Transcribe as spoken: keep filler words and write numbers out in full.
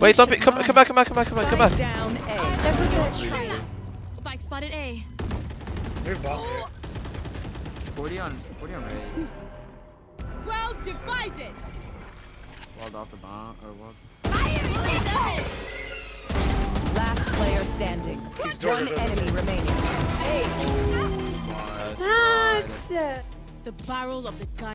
Wait, stop it. Come, come back, come back, come back, come back, come back. Down A. Spike spotted A. They're bombing. forty on, forty on raise. Well divided. Walled off the bomb, or walled. Last player standing. One enemy remaining. Hey. Max. The barrel of the gun.